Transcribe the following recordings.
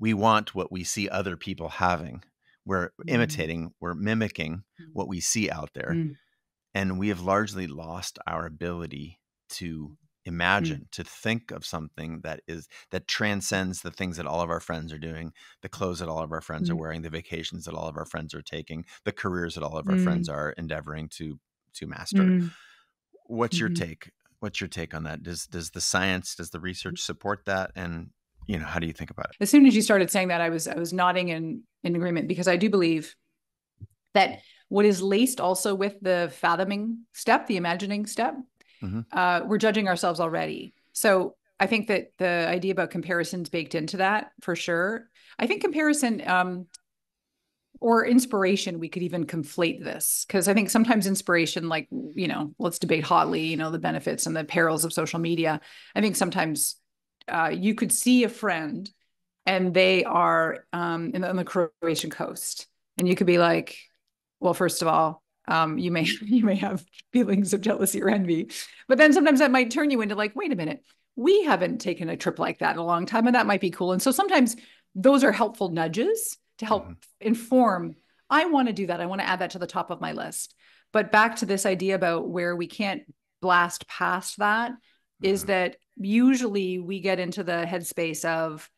we want what we see other people having. We're imitating, we're mimicking what we see out there. And we have largely lost our ability to imagine, to think of something that transcends the things that all of our friends are doing, the clothes that all of our friends are wearing, the vacations that all of our friends are taking, the careers that all of our friends are endeavoring to master. What's your take? What's your take on that? Does the science, does the research support that? And, you know, how do you think about it? As soon as you started saying that, I was nodding in agreement, because I do believe that what is laced also with the fathoming step, the imagining step, we're judging ourselves already. So I think that the idea about comparison's baked into that for sure. I think comparison or inspiration, we could even conflate this, because I think sometimes inspiration, like, you know, let's debate hotly, you know, the benefits and the perils of social media. I think sometimes you could see a friend and they are on the Croatian coast, and you could be like, well, first of all, you may have feelings of jealousy or envy, but then sometimes that might turn you into like, wait a minute, we haven't taken a trip like that in a long time, and that might be cool. And so sometimes those are helpful nudges to help inform, I want to do that. I want to add that to the top of my list. But back to this idea about where we can't blast past that is that usually we get into the headspace of,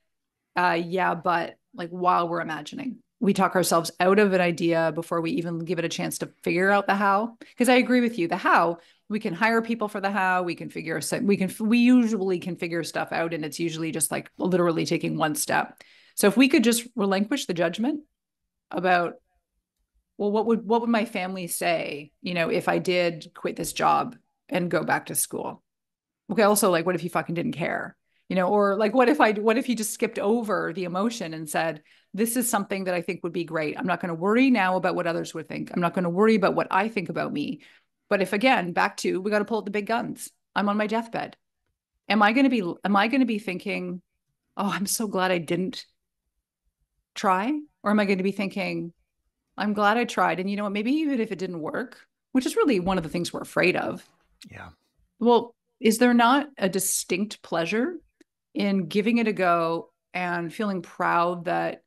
yeah, but like while we're imagining, we talk ourselves out of an idea before we even give it a chance to figure out the how. Because I agree with you, the how, we can hire people for the how, we usually can figure stuff out, and it's usually just like literally taking one step. So if we could just relinquish the judgment about, well, what would my family say, you know, if I did quit this job and go back to school? Okay, also, like, what if he fucking didn't care? You know, or like, what if he just skipped over the emotion and said, this is something that I think would be great. I'm not going to worry now about what others would think. I'm not going to worry about what I think about me. But if, again, back to, we got to pull out the big guns. I'm on my deathbed. Am I going to be thinking, oh, I'm so glad I didn't try? Or am I going to be thinking, I'm glad I tried. And you know what, maybe even if it didn't work, which is really one of the things we're afraid of. Yeah. Well, is there not a distinct pleasure in giving it a go and feeling proud that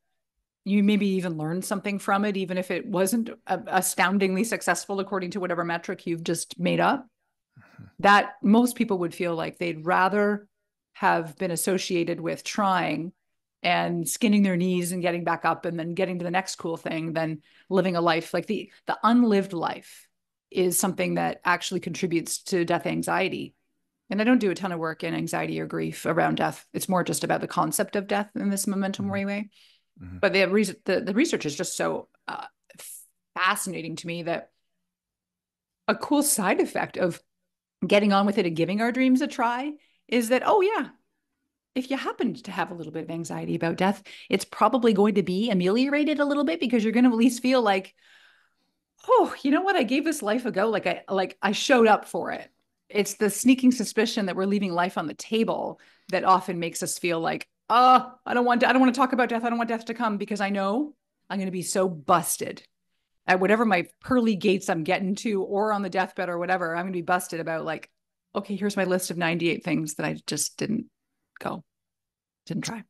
you maybe even learned something from it, even if it wasn't astoundingly successful according to whatever metric you've just made up? That most people would feel like they'd rather have been associated with trying and skinning their knees and getting back up and then getting to the next cool thing than living a life. Like the unlived life is something that actually contributes to death anxiety. And I don't do a ton of work in anxiety or grief around death. It's more just about the concept of death in this momentum way. But the research is just so fascinating to me, that a cool side effect of getting on with it and giving our dreams a try is that, oh yeah, if you happen to have a little bit of anxiety about death, it's probably going to be ameliorated a little bit, because you're going to at least feel like, oh, you know what? I gave this life a go. Like I showed up for it. It's the sneaking suspicion that we're leaving life on the table that often makes us feel like, oh, I don't want to talk about death. I don't want death to come, because I know I'm going to be so busted at whatever my pearly gates I'm getting to, or on the deathbed or whatever. I'm going to be busted about like, okay, here's my list of 98 things that I just didn't try.